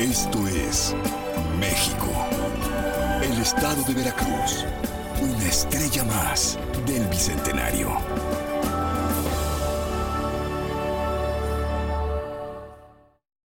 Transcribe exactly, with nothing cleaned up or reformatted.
Esto es México, el estado de Veracruz, una estrella más del Bicentenario.